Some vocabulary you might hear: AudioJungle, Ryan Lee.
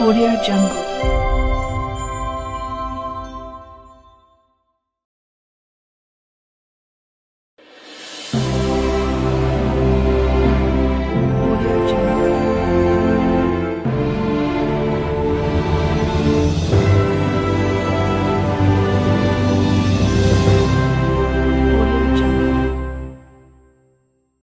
AudioJungle.